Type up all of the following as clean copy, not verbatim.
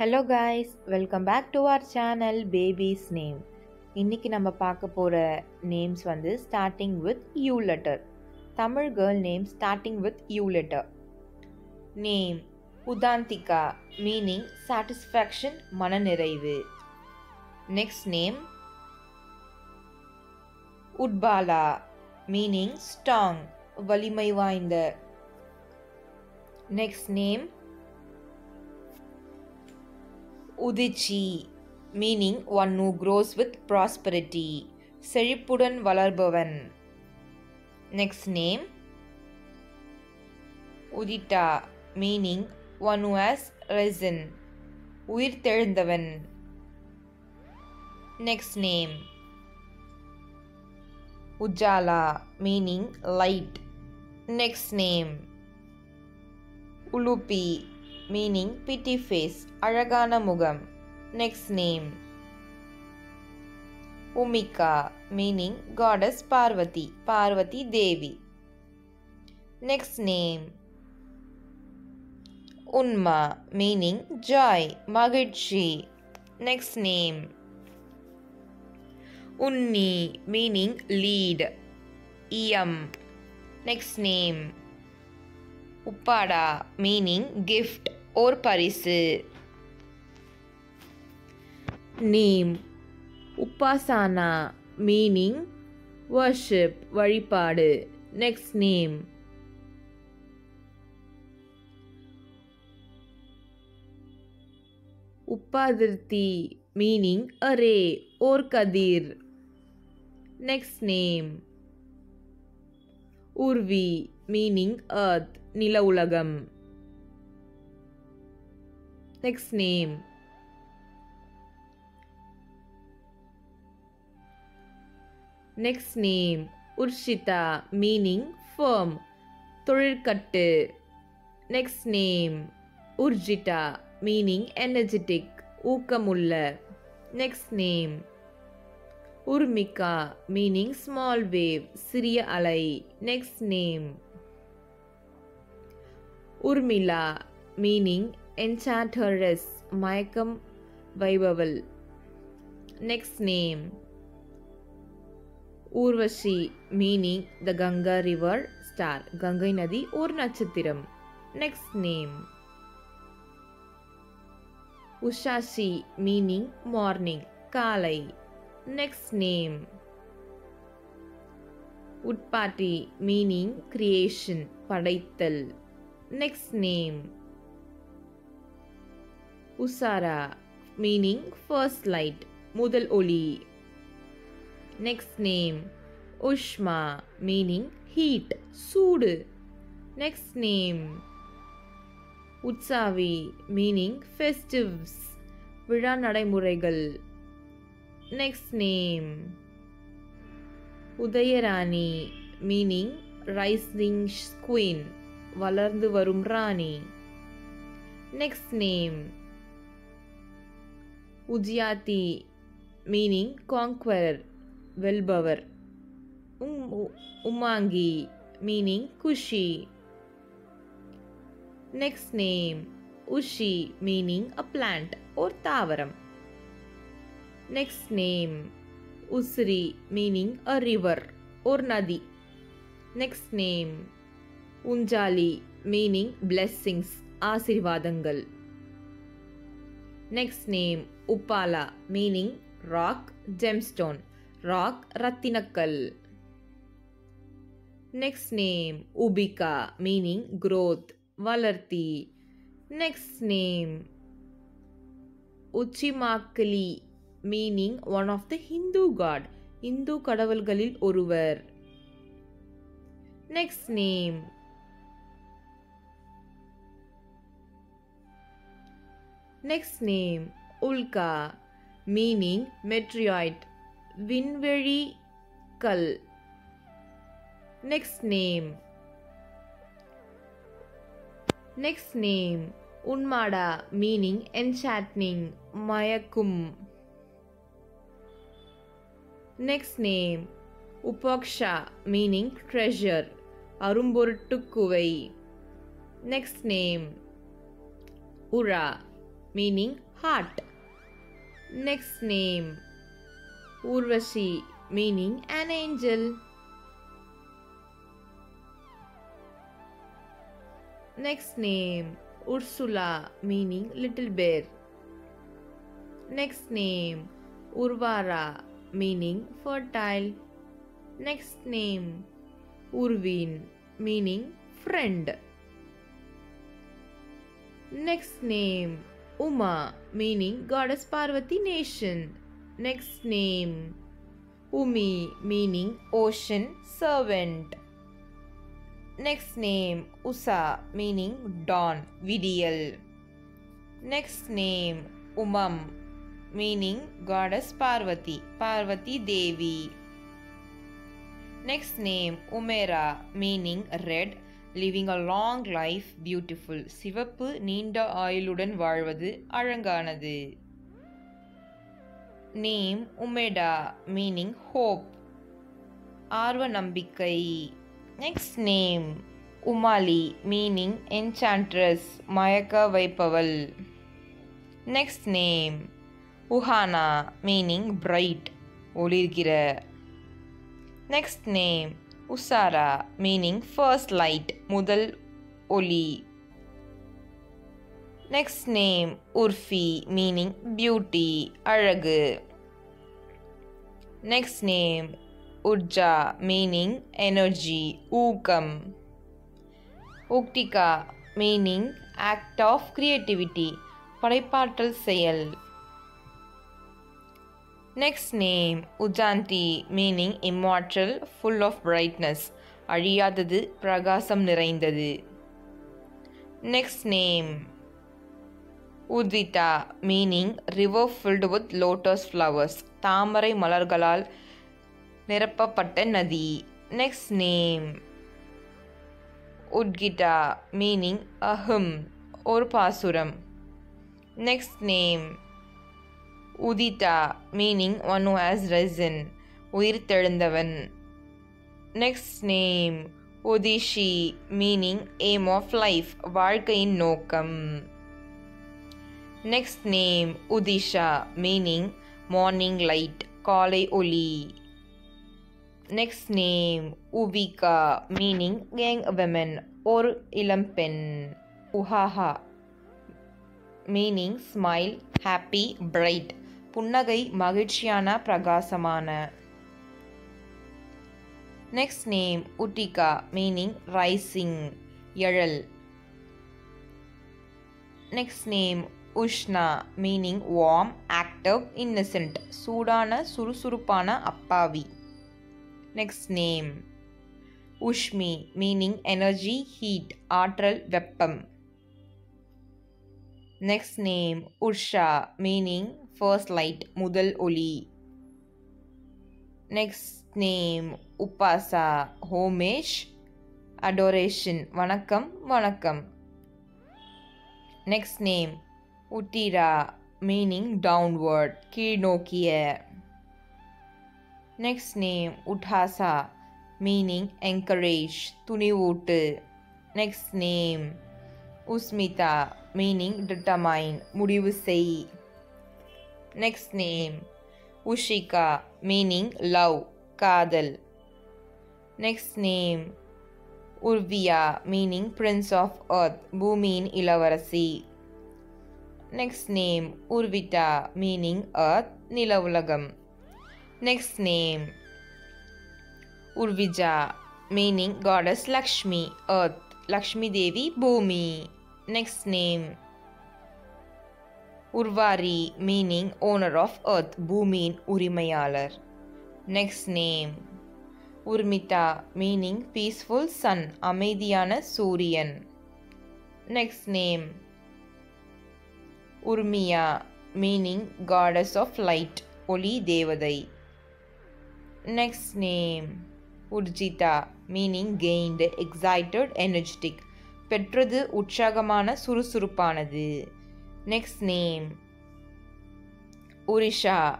Hello guys, welcome back to our channel Baby's Name. இன்னைக்கு நம்ம பார்க்க போற names வந்து starting with U letter. Tamil girl name starting with U letter. Name Udantika, meaning satisfaction, மனநிறைவு. Next name Udbala, meaning strong, வலிமை வாய்ந்த. Next name Udichi, meaning one who grows with prosperity. Serippudan Valarbavan. Next name Udita, meaning one who has risen. Uir Terindavan. Next name Ujala, meaning light. Next name Ulupi, meaning pity face, Aragana Mugam. Next name Umika, meaning goddess Parvati, Parvati Devi. Next name Unma, meaning joy, Magidshi. Next name Unni, meaning lead, Iyam. Next name Upada, meaning gift or parisu. Name Upasana, meaning worship, varipadu. Next name Upadirthi, meaning array or kadir. Next name Urvi, meaning earth, Nila Ulagam. Next name Urshita, meaning firm, Thorirkattu. Next name Urjita, meaning energetic, Ookamulla. Next name Urmika, meaning small wave, Siriya Alai. Next name Urmila, meaning enchantress, Mayakam Vaibaval. Next name Urvashi, meaning the Ganga river star, Gangai Nadi or Nachathiram. Next name Ushashi, meaning morning, Kalai. Next name Utpati, meaning creation, Padaithal. Next name Usara, meaning first light, Mudal Oli. Next name Ushma, meaning heat, Sood. Next name Utsavi, meaning festives, Vida Nadaimuraigal. Next name Udayarani, meaning rising queen, Valarndu Varum Rani. Next name Ujjati, meaning conqueror, Velbavar. Umangi, meaning Kushi. Next name Ushi, meaning a plant or Tavaram. Next name Usri, meaning a river or Nadi. Next name Unjali, meaning blessings, Asirvadangal. Next name Upala, meaning rock, gemstone, rock, Ratinakal. Next name Ubika, meaning growth, Valarthi. Next name Uchimakali, meaning one of the Hindu god, Hindu Kadavalgalil Oruvar. Next name Ulka, meaning meteorite, Vinveri Kal. Next name Unmada, meaning enchanting, Mayakum. Next name Upaksha, meaning treasure, Arumburtukuvai. Next name Ura, meaning heart. Next name, Urvashi, meaning an angel. Next name, Ursula, meaning little bear. Next name, Urvara, meaning fertile. Next name, Urvin, meaning friend. Next name, Uma, meaning goddess Parvati nation. Next name, Umi, meaning ocean servant. Next name, Usa, meaning dawn, Vidiyal. Next name, Umam, meaning goddess Parvati, Parvati Devi. Next name, Umera, meaning red, living a long life, beautiful. Sivapu ninda ayuludan valvadu alanganadu. Name, Umeda, meaning hope, Arva Nambikai. Next name, Umali, meaning enchantress, Mayaka Vaipaval. Next name, Uhana, meaning bright, Olirgira. Next name, Usara, meaning first light, Mudal Oli. Next name, Urfi, meaning beauty, Alagu. Next name, Urja, meaning energy, Ookam. Uktika, meaning act of creativity, Padaipaatral Seyal. Next name, Ujanti, meaning immortal, full of brightness, Ariyadadu, Pragasam Niraindadu. Next name, Udita, meaning river filled with lotus flowers, Tamarai Malargalal, Nirappapatta Nadi. Next name, Udgita, meaning aham or pasuram. Next name, Udita, meaning one who has risen, Uir Tezhundavan. Next name, Udishi, meaning aim of life, Vaalkaiyin Nokkam. Next name, Udisha, meaning morning light, Kaalai Oli. Next name, Uvika, meaning young women or ilam pen. Uhaha, meaning smile, happy, bright, Punnagai Magichyana Pragasamana. Next name, Utika, meaning rising, Yaral. Next name, Ushna, meaning warm, active, innocent, Sudana Surusurupana Appavi. Next name, Ushmi, meaning energy, heat, Aatral Veppam. Next name, Ursha, meaning first light, Mudal Oli. Next name, Upasa, homage, adoration, Vanakkam, Vanakkam. Next name, Uttira, meaning downward, Keernokiya. Next name, Uthasa, meaning encourage, Thunivoottu. Next name, Usmita, meaning determine, Mudivu Sei. Next name, Ushika, meaning love, Kaadal. Next name, Urviya, meaning prince of earth, Bhumin Ilavarasi. Next name, Urvita, meaning earth, Nilavulagam. Next name, Urvija, meaning goddess Lakshmi, earth, Lakshmi Devi, Bhumi. Next name, Urvari, meaning owner of earth, Bhumin Urimayalar. Next name, Urmita, meaning peaceful sun, Amaidiyana Suryan. Next name, Urmiya, meaning goddess of light, Oli Devadai. Next name, Urjita, meaning gained, excited, energetic, Petradu Utshagamana Surusurupanadu. Next name, Urisha,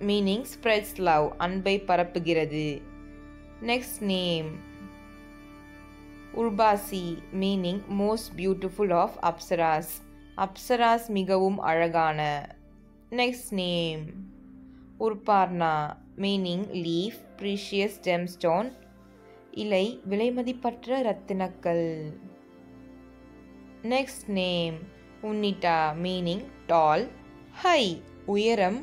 meaning spreads love, Anbai Parapugiradu. Next name, Urbasi, meaning most beautiful of Apsaras, Apsaras மிகவும் அழகான. Next name உர்பார்னா, meaning leaf, precious gemstone, இலை, விலைமதிப்பற்ற ரத்தினக்கல். Next name உன்னிட்டா, meaning tall, high, உயரம்,